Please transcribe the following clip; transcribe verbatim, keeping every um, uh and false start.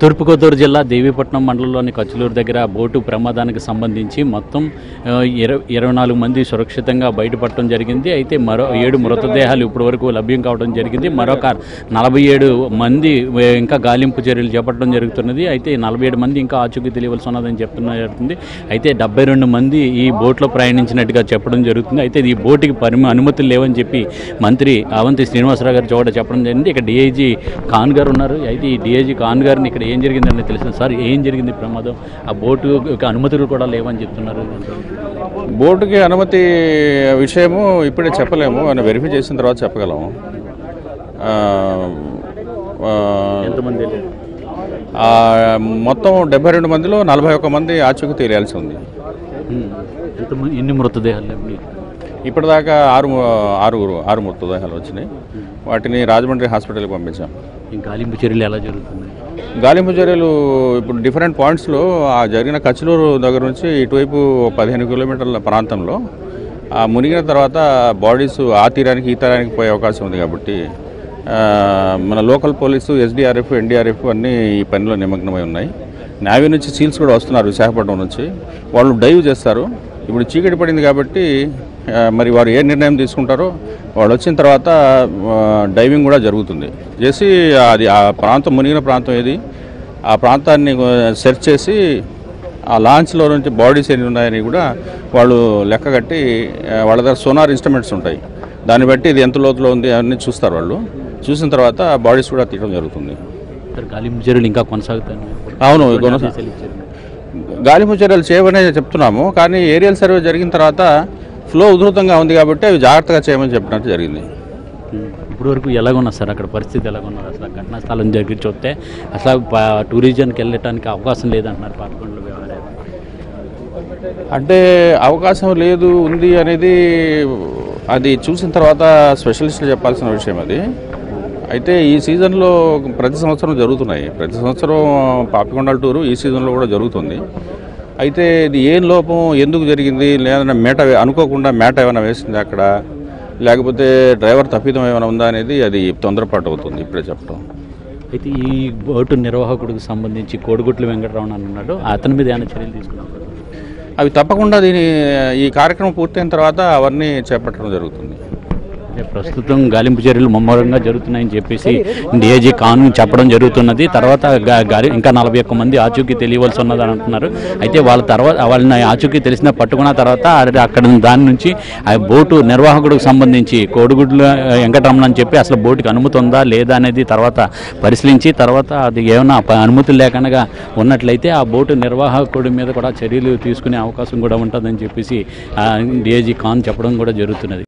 తూర్పుగోదావరి జిల్లా దేవీపట్నం మండలంలోని కచ్చులూరు దగ్గర బోటు ప్రమాదానికి సంబంధించి మొత్తం ఇరవై నాలుగు మంది సురక్షితంగా బయటపడటం జరిగింది. అయితే మరో ఏడు మృతదేహాలు ఇప్పటివరకు లభ్యం కావడం జరిగింది. మరొక నలభై ఏడు మంది ఇంకా గాలింపు చర్యలు చేపట్టడం జరుగుతున్నది. అయితే నలభై ఏడు మంది ఇంకా ఆచూకీ తెలియవలసి ఉన్నదని చెప్తున్న జరుగుతుంది. అయితే డెబ్బై రెండు మంది ఈ బోట్లో ప్రయాణించినట్టుగా చెప్పడం జరుగుతుంది. అయితే ఈ బోటుకి పరిమ అనుమతులు లేవని చెప్పి మంత్రి అవంతి శ్రీనివాసరావు గారు చోట చెప్పడం జరిగింది. ఇక్కడ డిఐజీ ఖాన్ గారు ఉన్నారు. అయితే ఈ డిఐజీ ఖాన్ గారిని ఇక్కడ ఏం జరిగిందని తెలుసు సార్, ఏం జరిగింది ప్రమాదం, ఆ బోటుకి అనుమతులు కూడా లేవని చెప్తున్నారు. బోటుకి అనుమతి విషయము ఇప్పుడే చెప్పలేము, అని వెరిఫై చేసిన తర్వాత చెప్పగలము. ఎంతమంది మొత్తం డెబ్బై రెండు మందిలో నలభై ఒక్క మంది ఆచూకీ తెలియాల్సి ఉంది. ఎన్ని మృతదేహాలు ఇప్పటిదాకా? ఆరు ఆరుగురు ఆరు మృతదేహాలు వచ్చినాయి. వాటిని రాజమండ్రి హాస్పిటల్కి పంపించాం. గాలింపు చర్యలు ఎలా జరుగుతున్నాయి? గాలింపు చర్యలు ఇప్పుడు డిఫరెంట్ పాయింట్స్లో ఆ జరిగిన కచ్చులూరు దగ్గర నుంచి ఇటువైపు పదిహేను కిలోమీటర్ల ప్రాంతంలో ఆ మునిగిన తర్వాత బాడీస్ ఆ తీరానికి ఈ తీరానికి పోయే అవకాశం ఉంది. కాబట్టి మన లోకల్ పోలీసు, ఎస్డిఆర్ఎఫ్, ఎన్డీఆర్ఎఫ్ అన్నీ ఈ పనిలో నిమగ్నమై ఉన్నాయి. నావీ నుంచి సీల్స్ కూడా వస్తున్నారు విశాఖపట్నం నుంచి, వాళ్ళు డైవ్ చేస్తారు. ఇప్పుడు చీకటి పడింది కాబట్టి మరి వారు ఏ నిర్ణయం తీసుకుంటారో వాళ్ళు వచ్చిన తర్వాత డైవింగ్ కూడా జరుగుతుంది. చేసి అది ఆ ప్రాంతం మునిగిన ప్రాంతం ఏది, ఆ ప్రాంతాన్ని సెర్చ్ చేసి ఆ లాంచ్లో నుంచి బాడీస్ ఎన్ని ఉన్నాయని కూడా వాళ్ళు లెక్క కట్టి, వాళ్ళ దగ్గర సోనార్ ఇన్స్ట్రుమెంట్స్ ఉంటాయి, దాన్ని బట్టి ఇది ఎంత లోతులో ఉంది అవన్నీ చూస్తారు. వాళ్ళు చూసిన తర్వాత బాడీస్ కూడా తీయడం జరుగుతుంది. గాలింపు చర్యలు ఇంకా కొనసాగుతాయి. అవును, గాలింపు చర్యలు చేయమనే చెప్తున్నాము, కానీ ఏరియల్ సర్వే జరిగిన తర్వాత ఫ్లో ఉధృతంగా ఉంది కాబట్టి అవి జాగ్రత్తగా చేయమని చెప్పినట్టు జరిగింది. ఇప్పటివరకు ఎలాగున్నా సార్ అక్కడ పరిస్థితి ఎలాగున్నారు? అసలు ఘటనా స్థలం దగ్గర చూస్తే అసలు టూరిజంకి వెళ్ళటానికి అవకాశం లేదంటున్నారు పార్టీలు. అంటే అవకాశం లేదు ఉంది అనేది అది చూసిన తర్వాత స్పెషలిస్టులు చెప్పాల్సిన విషయం అది. అయితే ఈ సీజన్లో ప్రతి సంవత్సరం జరుగుతున్నాయి, ప్రతి సంవత్సరం పాపికొండల టూరు ఈ సీజన్లో కూడా జరుగుతుంది. అయితే ఇది ఏం లోపం, ఎందుకు జరిగింది, లేదన్నా మేట అనుకోకుండా మేట ఏమైనా వేసింది అక్కడ, లేకపోతే డ్రైవర్ తప్పిదం ఏమైనా ఉందా అనేది అది తొందరపాటు అవుతుంది ఇప్పుడే చెప్పడం. అయితే ఈ బోటు నిర్వాహకుడికి సంబంధించి కోడిగుట్ల వెంకటరావు అన్నాడు, అతని మీద ఏమైనా చర్యలు తీసుకున్నాం? అవి తప్పకుండా దీని ఈ కార్యక్రమం పూర్తయిన తర్వాత అవన్నీ చేపట్టడం జరుగుతుంది. ప్రస్తుతం గాలింపు చర్యలు ముమ్మరంగా జరుగుతున్నాయని చెప్పేసి డిఐజీ ఖాన్ చెప్పడం జరుగుతున్నది. తర్వాత గాలి ఇంకా నలభై ఒక్క మంది ఆచూకీ తెలియవలసి ఉన్నదని అంటున్నారు. అయితే వాళ్ళ తర్వాత వాళ్ళని ఆచూకీ తెలిసిన పట్టుకున్న తర్వాత అక్కడ దాని నుంచి ఆ బోటు నిర్వాహకుడికి సంబంధించి కోడిగుడ్ల వెంకటరమణ అని చెప్పి అసలు బోటుకి అనుమతి ఉందా లేదా అనేది తర్వాత పరిశీలించి తర్వాత అది ఏమైనా అనుమతులు లేకుండా ఉన్నట్లయితే ఆ బోటు నిర్వాహకుడి మీద కూడా చర్యలు తీసుకునే అవకాశం కూడా ఉంటుందని చెప్పేసి డిఐజీ ఖాన్ చెప్పడం కూడా జరుగుతున్నది.